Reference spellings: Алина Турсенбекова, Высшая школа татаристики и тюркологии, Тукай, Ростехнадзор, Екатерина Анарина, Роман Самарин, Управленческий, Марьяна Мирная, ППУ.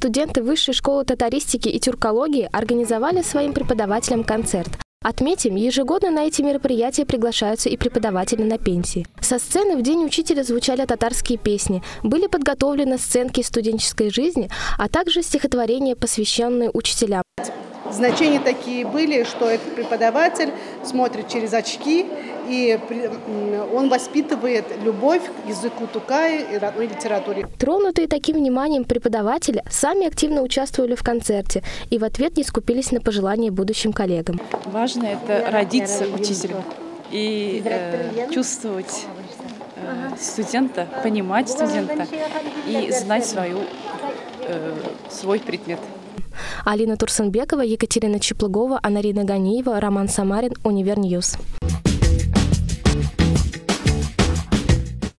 студенты Высшей школы татаристики и тюркологии организовали своим преподавателям концерт. Отметим, ежегодно на эти мероприятия приглашаются и преподаватели на пенсии. Со сцены в День учителя звучали татарские песни, были подготовлены сценки студенческой жизни, а также стихотворения, посвященные учителям. Значения такие были, что этот преподаватель смотрит через очки, и он воспитывает любовь к языку Тукая и родной литературе. Тронутые таким вниманием преподаватели сами активно участвовали в концерте и в ответ не скупились на пожелания будущим коллегам. Важно это родиться учителем и чувствовать студента, понимать студента и знать свой предмет. Алина Турсенбекова, Екатерина Анарина, Роман Самарин, Универньюз.